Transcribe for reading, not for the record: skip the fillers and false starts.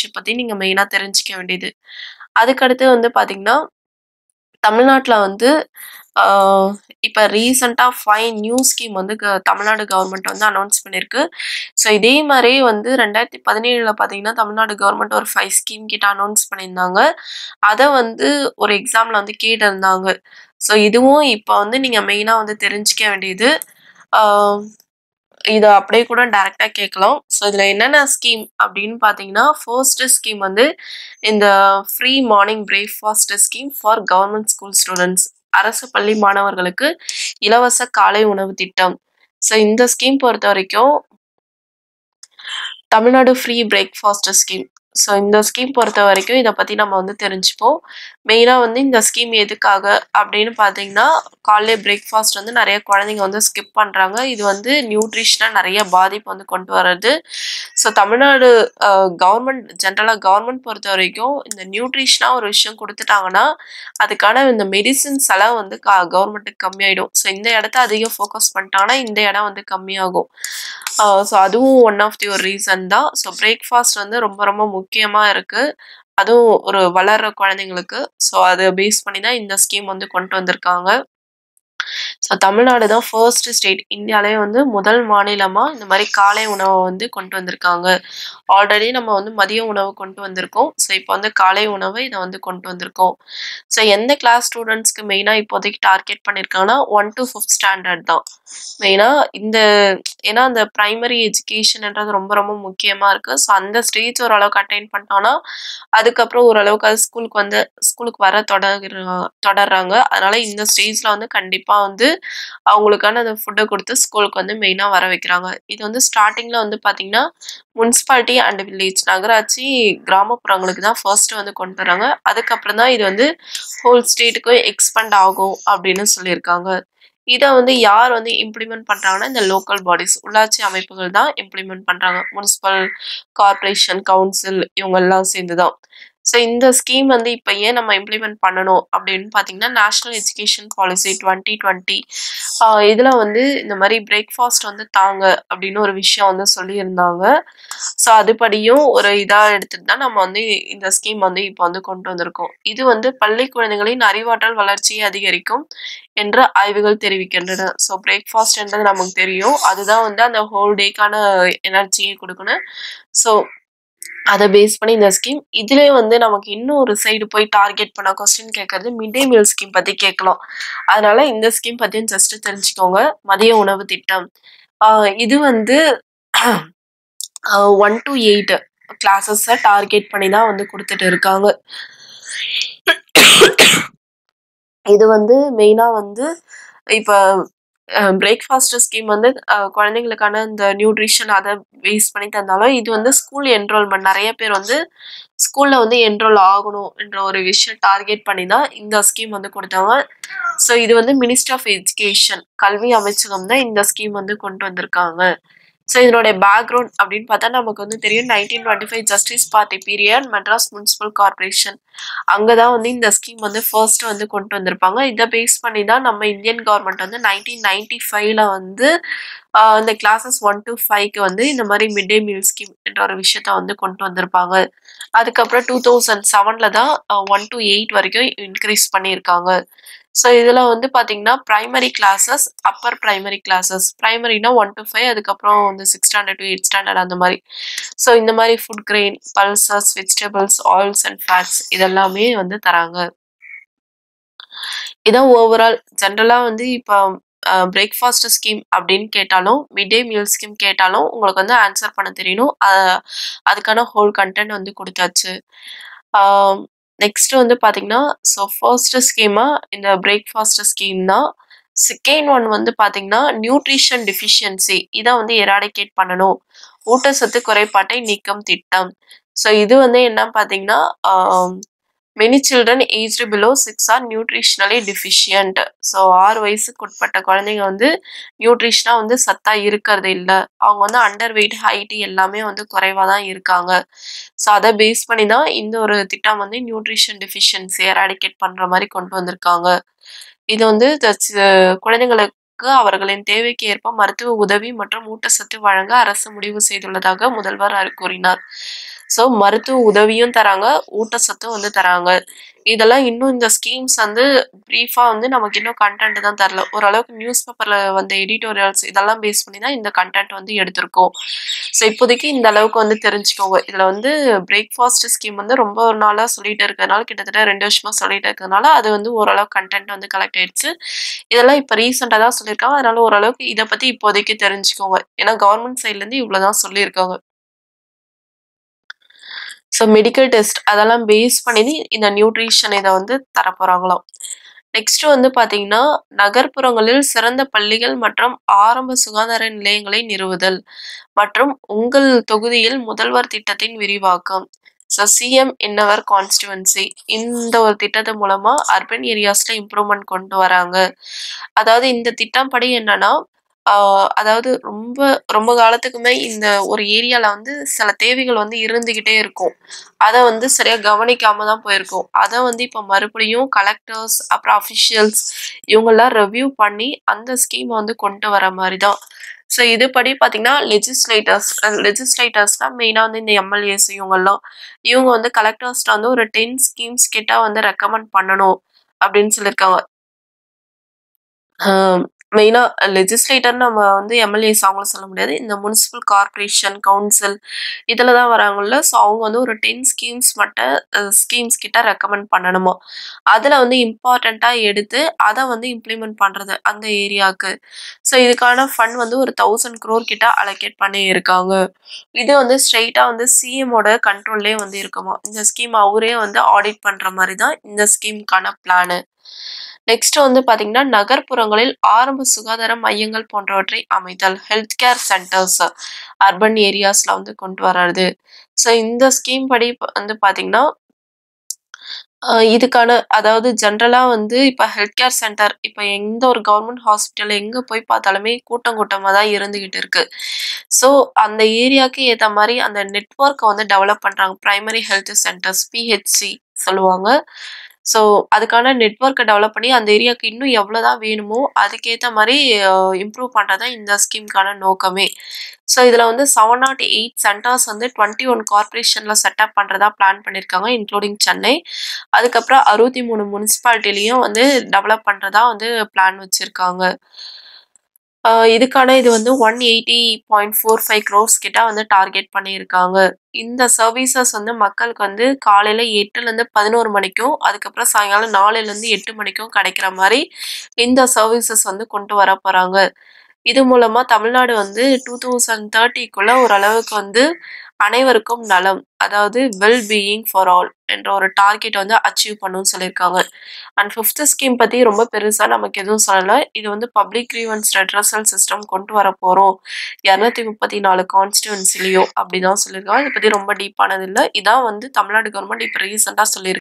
Structure பத்தி நீங்க மெயினா தெரிஞ்சிக்க வேண்டியது. அதுக்கு அடுத்து வந்து பாத்தீங்கன்னா தமிழ்நாட்டுல வந்து இப்ப ரீசெண்டா 5 new ஸ்கீம் வந்து தமிழ்நாடு கவர்மெண்ட் வந்து அனௌன்ஸ் பண்ணிருக்கு. சோ இதே மாதிரி வந்து 2017 பாத்தீங்கன்னா தமிழ்நாடு கவர்மெண்ட் ஒரு 5 scheme கிட்ட அனௌன்ஸ் பண்ணியிருந்தாங்க. அதை வந்து ஒரு எக்ஸாம்ல வந்து கேட்டிருந்தாங்க. சோ இதுவும் இப்ப வந்து நீங்க மெயினா வந்து தெரிஞ்சுக்க வேண்டியது. இதை அப்படியே கூட டைரக்டா கேட்கலாம். ஸோ இதுல என்னென்ன ஸ்கீம் அப்படின்னு பாத்தீங்கன்னா ஃபர்ஸ்ட் ஸ்கீம் வந்து இந்த free morning breakfast scheme for government school students, அரசு பள்ளி மாணவர்களுக்கு இலவச காலை உணவு திட்டம். ஸோ இந்த ஸ்கீம் பொறுத்த வரைக்கும் Tamil Nadu free breakfast scheme. So இந்த ஸ்கீம் பொறுத்த வரைக்கும் இதை பற்றி நம்ம வந்து தெரிஞ்சுப்போம். மெயினாக வந்து இந்த ஸ்கீம் எதுக்காக அப்படின்னு பார்த்தீங்கன்னா காலையிலே பிரேக்ஃபாஸ்ட் வந்து நிறைய குழந்தைங்க வந்து ஸ்கிப் பண்ணுறாங்க. இது வந்து நியூட்ரிஷனாக நிறைய பாதிப்பு வந்து கொண்டு வர்றது. ஸோ தமிழ்நாடு கவர்மெண்ட் ஜென்ரலாக கவர்மெண்ட் பொறுத்த வரைக்கும் இந்த நியூட்ரிஷனாக ஒரு விஷயம் கொடுத்துட்டாங்கன்னா அதுக்கான இந்த மெடிசின்ஸ் எல்லாம் வந்து கவர்மெண்ட்டுக்கு கம்மியாயிடும். ஸோ இந்த இடத்த அதிகம் ஃபோக்கஸ் பண்ணிட்டாங்கன்னா இந்த இடம் வந்து கம்மியாகும். ஸோ அதுவும் ஒன் ஆஃப் தி ஒரு ரீசன் தான். ஸோ பிரேக்ஃபாஸ்ட் வந்து ரொம்ப ரொம்ப முக்கியமா இருக்கு, அதுவும் ஒரு வளர்ற குழந்தைங்களுக்கு. ஸோ அதை பேஸ் பண்ணி தான் இந்த ஸ்கீம் வந்து கொண்டு வந்திருக்காங்க. ஸோ தமிழ்நாடு தான் ஃபர்ஸ்ட் ஸ்டேட், இந்தியாவிலே வந்து முதல் மாநிலமா இந்த மாதிரி காலை உணவை வந்து கொண்டு வந்திருக்காங்க. ஆல்ரெடி நம்ம வந்து மதிய உணவு கொண்டு வந்திருக்கோம். ஸோ இப்போ வந்து காலை உணவை இதை வந்து கொண்டு வந்திருக்கோம். ஸோ எந்த கிளாஸ் ஸ்டூடெண்ட்ஸ்க்கு மெயினாக இப்போதைக்கு டார்கெட் பண்ணியிருக்காங்கன்னா 1 to 5th standard தான் மெயினாக. ஏன்னா அந்த ப்ரைமரி எஜுகேஷன்ன்றது ரொம்ப ரொம்ப முக்கியமாக இருக்கு. ஸோ அந்த ஸ்டேஜ் ஓரளவுக்கு அட்டைன் பண்ணிட்டோம்னா அதுக்கப்புறம் ஓரளவுக்கு அது ஸ்கூலுக்கு வர தொடர்றாங்க. அதனால இந்த ஸ்டேஜில் வந்து கண்டிப்பாக வந்து அவங்களுக்கான அந்த ஃபுட்டை கொடுத்து ஸ்கூலுக்கு வந்து மெயினா வர வைக்கிறாங்க. இது வந்து ஸ்டார்டிங்ல வந்து பாத்தீங்கன்னா முனிசிபாலிட்டி அண்ட் வில்லேஜ், நகராட்சி கிராமப்புறங்களுக்கு தான் ஃபர்ஸ்ட் வந்து கொண்டு வராங்க. அதுக்கப்புறம் தான் இது வந்து ஹோல் ஸ்டேட்டுக்கும் எக்ஸ்பேண்ட் ஆகும் அப்படின்னு சொல்லியிருக்காங்க. இதை வந்து யார் வந்து இம்ப்ளிமெண்ட் பண்றாங்கன்னா இந்த லோக்கல் பாடிஸ், உள்ளாட்சி அமைப்புகள் தான் இம்ப்ளிமெண்ட் பண்றாங்க. முனிசிபல் கார்பரேஷன், கவுன்சில் இவங்க எல்லாம் சேர்ந்துதான். ஸோ இந்த ஸ்கீம் வந்து இப்போ ஏன் நம்ம இம்ப்ளிமெண்ட் பண்ணணும் அப்படின்னு பார்த்தீங்கன்னா நேஷ்னல் எஜுகேஷன் பாலிசி 2020 இதில் வந்து இந்த மாதிரி பிரேக்ஃபாஸ்ட் வந்து தாங்க அப்படின்னு ஒரு விஷயம் வந்து சொல்லியிருந்தாங்க. ஸோ அதுபடியும் ஒரு இதாக எடுத்துகிட்டு தான் நம்ம வந்து இந்த ஸ்கீம் வந்து இப்போ வந்து கொண்டு வந்திருக்கோம். இது வந்து பள்ளி குழந்தைகளின் அறிவாற்றல் வளர்ச்சியை அதிகரிக்கும் என்று ஆய்வுகள் தெரிவிக்கின்றன. ஸோ பிரேக்ஃபாஸ்ட்ன்றது நமக்கு தெரியும், அதுதான் வந்து அந்த ஹோல் டேக்கான எனர்ஜியை கொடுக்கணும். ஸோ அதை பேஸ் பண்ணி இந்த ஸ்கீம். இதுல வந்து நமக்கு இன்னும் ஒரு சைடு போய் டார்கெட் பண்ண கொஸ்டின் கேட்கறது மிட் டே மீல் ஸ்கீம் பத்தி கேட்கலாம். அதனால இந்த ஸ்கீம் பத்தியும் ஜஸ்ட் தெரிஞ்சுக்கோங்க. மதிய உணவு திட்டம் இது வந்து 1 to 8 classes டார்கெட் பண்ணி தான் வந்து கொடுத்துட்டு இருக்காங்க. இது வந்து மெயினா வந்து இப்ப பிரேக்ஃபாஸ்ட் ஸ்கீம் வந்து குழந்தைங்களுக்கான இந்த நியூட்ரிஷன் அதை பேஸ் பண்ணி தந்தாலும் இது வந்து ஸ்கூல் என்ரோல்மெண்ட், நிறைய பேர் வந்து ஸ்கூல்ல வந்து என்ரோல் ஆகணும் என்ற ஒரு விஷயம் டார்கெட் பண்ணி தான் இந்த ஸ்கீம் வந்து கொடுத்தாங்க. ஸோ இது வந்து மினிஸ்டர் ஆஃப் எஜுகேஷன், கல்வி அமைச்சகம் தான் இந்த ஸ்கீம் வந்து கொண்டு வந்திருக்காங்க. ஸோ இதனுடைய பேக்ரவுண்ட் அப்படின்னு பார்த்தா நமக்கு வந்து தெரியும் 1925 justice party period, Madras municipal corporation அங்கதான் வந்து இந்த ஸ்கீம் வந்து ஃபர்ஸ்ட் வந்து கொண்டு வந்திருப்பாங்க. இதை பேஸ் பண்ணி தான் நம்ம இந்தியன் கவர்மெண்ட் வந்து 1995 வந்து இந்த கிளாஸஸ் 1 to 5க்கு வந்து இந்த மாதிரி மிட் டே மீல் ஸ்கீம் என்ற ஒரு விஷயத்த வந்து கொண்டு வந்திருப்பாங்க. அதுக்கப்புறம் 2007 தான் 1 to 8 வரைக்கும் இன்க்ரீஸ் பண்ணியிருக்காங்க. ஸோ இதில் வந்து பார்த்தீங்கன்னா primary classes, upper primary classes, ப்ரைமரினா 1 to 5, அதுக்கப்புறம் வந்து 6th standard to 8th standard அந்த மாதிரி. ஸோ இந்த மாதிரி food grain, pulses, vegetables, oils and fats இதெல்லாமே வந்து தராங்க. இதான் ஓவரால் ஜென்ரலாக வந்து இப்போ பிரேக்ஃபாஸ்ட் ஸ்கீம் அப்படின்னு கேட்டாலும் மிட் டே மீல் ஸ்கீம் கேட்டாலும் உங்களுக்கு வந்து ஆன்சர் பண்ண தெரியணும். அதுக்கான ஹோல் கண்டென்ட் வந்து கொடுத்தாச்சு. நெக்ஸ்ட் வந்து பார்த்தீங்கன்னா ஸோ ஃபர்ஸ்ட் ஸ்கீமா இந்த பிரேக்ஃபாஸ்ட் ஸ்கீம் தான். செகண்ட் ஒன் வந்து பார்த்தீங்கன்னா நியூட்ரிஷன் டெஃபிஷியன்சி, இதை வந்து எராடிகேட் பண்ணணும், ஊட்டச்சத்து குறைபாட்டை நீக்கும் திட்டம். ஸோ இது வந்து என்ன பார்த்தீங்கன்னா many children aged below 6 are nutritionally deficient. So 6 வயசுக்கு உட்பட்ட குழந்தைங்க வந்து நியூட்ரிஷனா வந்து சத்தா இருக்கிறது இல்லை, அவங்க வந்து அண்டர் வெயிட், ஹைட் எல்லாமே வந்து குறைவாக தான் இருக்காங்க. ஸோ அதை பேஸ் பண்ணி தான் இந்த ஒரு திட்டம் வந்து நியூட்ரிஷன் டெஃபிஷியன்சி எராடிகேட் பண்ணுற மாதிரி கொண்டு வந்திருக்காங்க. இது வந்து குழந்தைங்களுக்கு அவர்களின் தேவைக்கு ஏற்ப மருத்துவ உதவி மற்றும் ஊட்டச்சத்து வழங்க அரசு முடிவு செய்துள்ளதாக முதல்வர் கூறினார். So மருத்துவ உதவியும் தராங்க ஊட்டச்சத்து வந்து தராங்க இதெல்லாம் இன்னும் இந்த ஸ்கீம்ஸ் வந்து பிரீஃபா வந்து நமக்கு இன்னும் கண்டென்ட் தான் தரல ஓரளவுக்கு நியூஸ் பேப்பர்ல வந்த எடிட்டோரியல்ஸ் இதெல்லாம் பேஸ் பண்ணி தான் இந்த கண்டென்ட் வந்து எடுத்துறோம் சோ இப்போதைக்கு இந்த அளவுக்கு வந்து தெரிஞ்சுக்கோங்க இதுல வந்து பிரேக்ஃபாஸ்ட் ஸ்கீம் வந்து ரொம்ப நாளா சொல்லிட்டே இருக்கனால கிட்டத்தட்ட 2 வருஷமா சொல்லிட்டே இருக்கனால அது வந்து ஓரளவுக்கு கண்டென்ட் வந்து கலெக்ட் ஆயிடுச்சு இதெல்லாம் இப்ப ரீசன்ட்டா தான் சொல்லிருக்காங்க அதனால ஓரளவுக்கு இத பத்தி இப்போதைக்கு தெரிஞ்சுக்கோங்க ஏனா கவர்மெண்ட் சைடுல இருந்து இவ்ளோ தான் சொல்லிருக்காங்க So medical test adalam base panni in the nutrition ida vandu thara porangala next vandu pathina nagarpurangalil siranda palligal matrum aaramba sugandhara nilayangalai niruvudal matrum ungal togudiyil mudalvar thitathin virivaakam so cm in our constituency indha or thittatha moolama urban areas la improvement kondu varanga adhaadu indha thittam padi enna na அதாவது ரொம்ப ரொம்ப காலத்துக்குமே இந்த ஒரு ஏரியால வந்து சில தேவைகள் வந்து இருந்துகிட்டே இருக்கும் அத வந்து சரியா கவனிக்காம தான் போயிருக்கும் அத வந்து இப்ப மறுபடியும் கலெக்டர்ஸ் அப்புறம் ஆபீஷியல்ஸ் இவங்க எல்லாம் ரிவ்யூ பண்ணி அந்த ஸ்கீம் வந்து கொண்டு வர மாதிரி தான் சோ இதுபடி பாத்தீங்கன்னா லெஜிஸ்லேட்டர்ஸ்லாம் மெயினா வந்து இந்த எம்எல்ஏஸ் இவங்க எல்லாம் இவங்க வந்து கலெக்டர்ஸ்ட்ட வந்து ஒரு 10 ஸ்கீம்ஸ் கிட்ட வந்து ரெக்கமெண்ட் பண்ணணும் அப்படினு சொல்லிருக்காங்க மெயினா லெஜிஸ்லேட்டர் நம்ம வந்து எம்எல்ஏஸ் அவங்கள சொல்ல முடியாது இந்த முனிசிபல் கார்ப்பரேஷன் கவுன்சில் இதல தான் வராங்கல்ல சோ அவங்க வந்து ஒரு 10 ஸ்கீம்ஸ் மட்டும் ஸ்கீம்ஸ் கிட்ட ரெக்கமெண்ட் பண்ணனும் அதுல வந்து இம்பார்ட்டன்ட்டா எடுத்து அத வந்து இம்ப்ளிமென்ட் பண்றது அந்த ஏரியாக்கு சோ இதுக்கான ஃபண்ட் வந்து ஒரு 1000 crore கிட்ட allocate பண்ணி இருக்காங்க இது வந்து ஸ்ட்ரைட்டா வந்து சிஎம் ஓட கண்ட்ரோல்லே வந்து இருக்குமா இந்த ஸ்கீம் அவரே வந்து ஆடிட் பண்ற மாதிரி தான் இந்த ஸ்கீம்கான plan Next on the Pathina Nagar Purangalil Armbu Sugadara Mayangal Pondrotri Amital Healthcare Centers Urban Areas Lawn the Kontwarade. So in the scheme Padi on the Pathina Idakana Ada Generala on the Ipa Healthcare Center Ipa Yeng or Government Hospital Enga Poi Patalame Kutangutamada Iran the Gitirk. So on the area Ki Etamari and the network on the development primary health centers PHC Salwanga. So adukana network develop panni and area ku innum evlo da venumo aduketha mari improve pandratha inda scheme kana nokame so idla vand 708 centers vand 21 corporation la set up pandratha plan pannirukanga including Chennai adukapra 63 municipality liyum vand develop pandratha vand plan vechirukanga idukana idu vand 180.45 crores kitta vand target pannirukanga இந்த services வந்து மக்களுக்கு வந்து காலையில 8ல இருந்து 11 மணிக்கும் அதுக்கு அப்புறம் சாயங்காலம் 4ல இருந்து 8 மணிக்கும் கிடைக்கிற மாதிரி இந்த சர்வீசஸ் வந்து கொண்டு வர போறாங்க இது மூலமா தமிழ்நாடு வந்து 2030 குள்ள ஒரு அளவுக்கு வந்து அனைவருக்கும் நலம் அதாவது வெல் பீயிங் ஃபார் ஆல் என்ற ஒரு டார்கெட் வந்து அச்சீவ் பண்ணனும்னு சொல்லிருக்காங்க and 5th ஸ்கீம் பத்தி ரொம்ப பெருசா நமக்கு எதுவும் சொல்லல இது வந்து பப்ளிக் கிரீவன்ஸ் ரெட்ரசல் சிஸ்டம் கொண்டு வர போறோம் 234 கான்ஸ்டிட்யூன்சிலியோ அப்படி தான் சொல்லிருக்காங்க இது பத்தி ரொம்ப டீப்பானது இல்ல இதான் வந்து தமிழ்நாடு கவர்மெண்ட் இப்ப ரீசன்ட்டா சொல்லி